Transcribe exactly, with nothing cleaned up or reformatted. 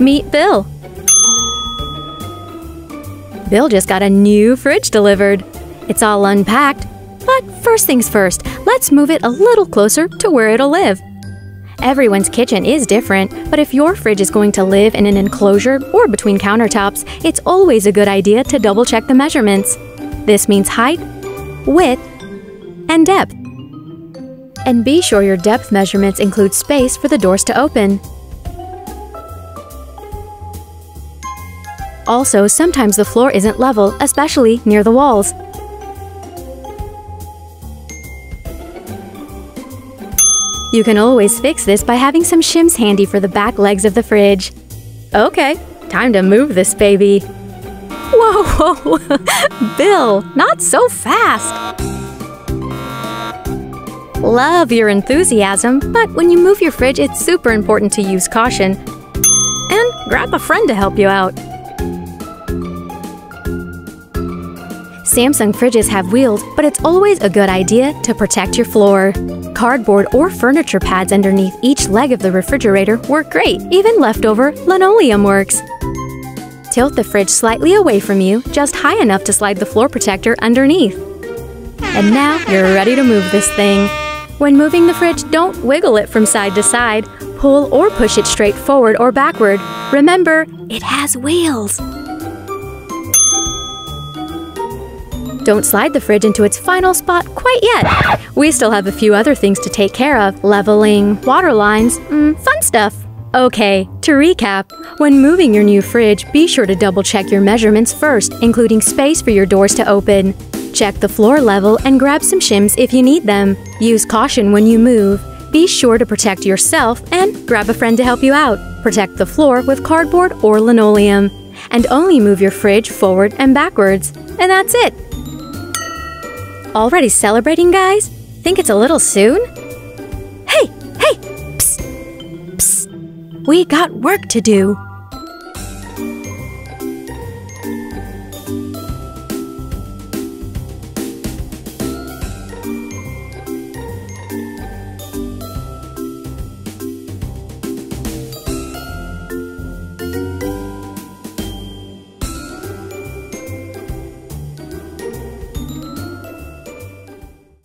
Meet Bill. Bill just got a new fridge delivered. It's all unpacked. But first things first, let's move it a little closer to where it'll live. Everyone's kitchen is different, but if your fridge is going to live in an enclosure or between countertops, it's always a good idea to double-check the measurements. This means height, width, and depth. And be sure your depth measurements include space for the doors to open. Also, sometimes the floor isn't level, especially near the walls. You can always fix this by having some shims handy for the back legs of the fridge. Okay, time to move this baby. Whoa, whoa, Bill, not so fast! Love your enthusiasm, but when you move your fridge, it's super important to use caution. And grab a friend to help you out. Samsung fridges have wheels, but it's always a good idea to protect your floor. Cardboard or furniture pads underneath each leg of the refrigerator work great. Even leftover linoleum works. Tilt the fridge slightly away from you, just high enough to slide the floor protector underneath. And now you're ready to move this thing. When moving the fridge, don't wiggle it from side to side. Pull or push it straight forward or backward. Remember, it has wheels. Don't slide the fridge into its final spot quite yet. We still have a few other things to take care of. Leveling, water lines, mm, fun stuff. Okay, to recap, when moving your new fridge, be sure to double-check your measurements first, including space for your doors to open. Check the floor level and grab some shims if you need them. Use caution when you move. Be sure to protect yourself and grab a friend to help you out. Protect the floor with cardboard or linoleum. And only move your fridge forward and backwards. And that's it! Already celebrating, guys? Think it's a little soon? Hey! Hey! Psst! Psst! We got work to do!